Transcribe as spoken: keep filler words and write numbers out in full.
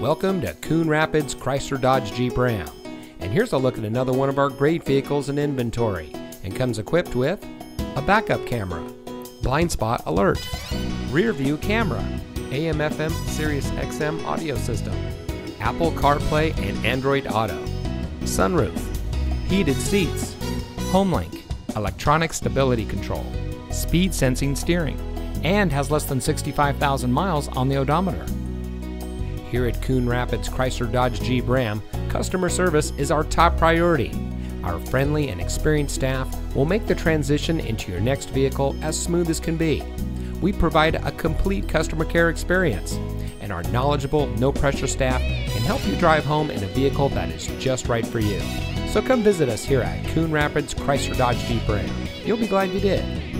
Welcome to Coon Rapids Chrysler Dodge Jeep Ram, and here's a look at another one of our great vehicles in inventory, and comes equipped with a backup camera, blind spot alert, rear view camera, A M F M Sirius X M audio system, Apple CarPlay and Android Auto, sunroof, heated seats, HomeLink, Electronic Stability Control, Speed Sensing Steering, and has less than sixty-five thousand miles on the odometer. Here at Coon Rapids Chrysler Dodge Jeep Ram, customer service is our top priority. Our friendly and experienced staff will make the transition into your next vehicle as smooth as can be. We provide a complete customer care experience, and our knowledgeable, no-pressure staff can help you drive home in a vehicle that is just right for you. So come visit us here at Coon Rapids Chrysler Dodge Jeep Ram. You'll be glad you did.